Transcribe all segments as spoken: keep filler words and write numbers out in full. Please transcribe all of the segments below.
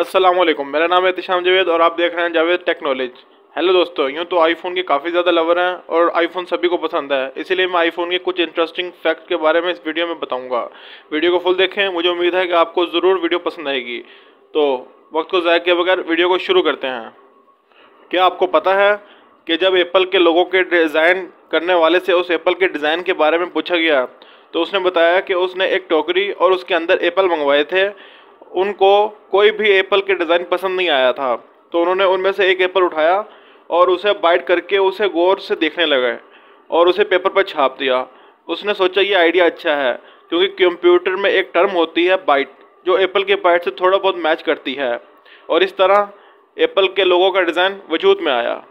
अस्सलामुअलैकुम, मेरा नाम है इतेशाम जावेद और आप देख रहे हैं जावेद टेक्नोलॉजी। हेलो दोस्तों, यूँ तो आईफोन के काफ़ी ज़्यादा लवर हैं और आईफोन सभी को पसंद है, इसीलिए मैं आईफोन के कुछ इंटरेस्टिंग फैक्ट के बारे में इस वीडियो में बताऊंगा। वीडियो को फुल देखें, मुझे उम्मीद है कि आपको ज़रूर वीडियो पसंद आएगी। तो वक्त को ज़ाया किए बगैर वीडियो को शुरू करते हैं। क्या आपको पता है कि जब एप्पल के लोगों के डिज़ाइन करने वाले से उस एप्पल के डिज़ाइन के बारे में पूछा गया तो उसने बताया कि उसने एक टोकरी और उसके अंदर एप्पल मंगवाए थे, उनको कोई भी एप्पल के डिज़ाइन पसंद नहीं आया था, तो उन्होंने उनमें से एक एप्पल उठाया और उसे बाइट करके उसे गौर से देखने लगे और उसे पेपर पर छाप दिया। उसने सोचा ये आइडिया अच्छा है, क्योंकि कंप्यूटर में एक टर्म होती है बाइट, जो एप्पल के बाइट से थोड़ा बहुत मैच करती है, और इस तरह एप्पल के लोगों का डिज़ाइन वजूद में आया।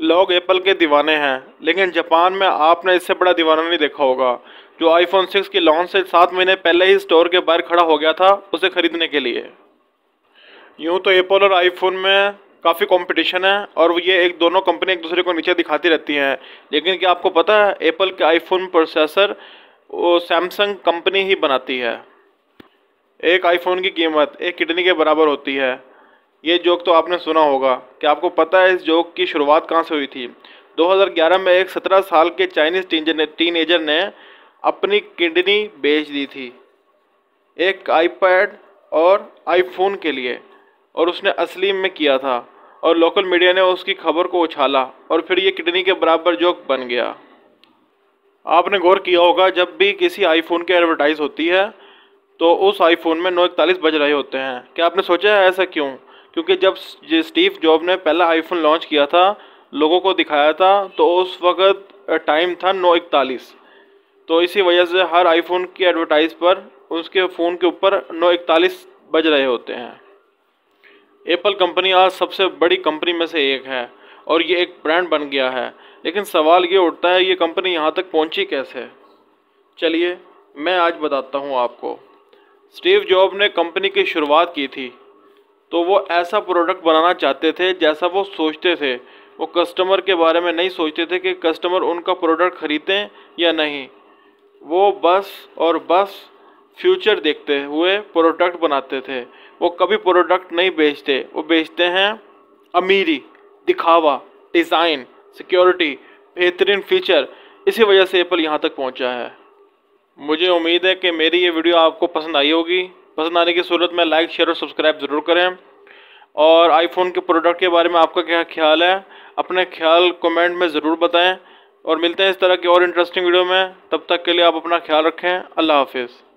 लोग एप्पल के दीवाने हैं, लेकिन जापान में आपने इससे बड़ा दीवाना नहीं देखा होगा, जो आईफोन सिक्स की लॉन्च से सात महीने पहले ही स्टोर के बाहर खड़ा हो गया था उसे ख़रीदने के लिए। यूँ तो एप्पल और आईफोन में काफ़ी कंपटीशन है और ये एक दोनों कंपनी एक दूसरे को नीचे दिखाती रहती हैं, लेकिन क्या आपको पता है एप्पल के आईफोन प्रोसेसर वो सैमसंग कंपनी ही बनाती है। एक आईफोन की कीमत एक किडनी के बराबर होती है। ये जोक तो आपने सुना होगा। क्या आपको पता है इस जोक की शुरुआत कहाँ से हुई थी? दो हज़ार ग्यारह में एक सत्रह साल के चाइनीज़ टीनेजर ने अपनी किडनी बेच दी थी एक आईपैड और आईफोन के लिए, और उसने असली में किया था, और लोकल मीडिया ने उसकी खबर को उछाला और फिर ये किडनी के बराबर जोक बन गया। आपने गौर किया होगा जब भी किसी आईफोन की एडवर्टाइज़ होती है तो उस आईफोन में नौ इकतालीस बज रहे होते हैं। क्या आपने सोचा है ऐसा क्यों? क्योंकि जब स्टीव जॉब ने पहला आईफोन लॉन्च किया था, लोगों को दिखाया था, तो उस वक़्त टाइम था नौ इकतालीस, तो इसी वजह से हर आईफोन की एडवर्टाइज़ पर उसके फ़ोन के ऊपर नौ इकतालीस बज रहे होते हैं। एप्पल कंपनी आज सबसे बड़ी कंपनी में से एक है और ये एक ब्रांड बन गया है, लेकिन सवाल ये उठता है ये कंपनी यहाँ तक पहुँची कैसे। चलिए मैं आज बताता हूँ आपको। स्टीव जॉब ने कंपनी की शुरुआत की थी तो वो ऐसा प्रोडक्ट बनाना चाहते थे जैसा वो सोचते थे। वो कस्टमर के बारे में नहीं सोचते थे कि कस्टमर उनका प्रोडक्ट ख़रीदें या नहीं, वो बस और बस फ्यूचर देखते हुए प्रोडक्ट बनाते थे। वो कभी प्रोडक्ट नहीं बेचते, वो बेचते हैं अमीरी, दिखावा, डिज़ाइन, सिक्योरिटी, बेहतरीन फ़ीचर। इसी वजह से एप्पल यहाँ तक पहुँचा है। मुझे उम्मीद है कि मेरी ये वीडियो आपको पसंद आई होगी। पसंद आने की सूरत में लाइक, शेयर और सब्सक्राइब ज़रूर करें। और आईफोन के प्रोडक्ट के बारे में आपका क्या ख्याल है, अपने ख्याल कमेंट में ज़रूर बताएं। और मिलते हैं इस तरह की और इंटरेस्टिंग वीडियो में। तब तक के लिए आप अपना ख्याल रखें। अल्लाह हाफिज़।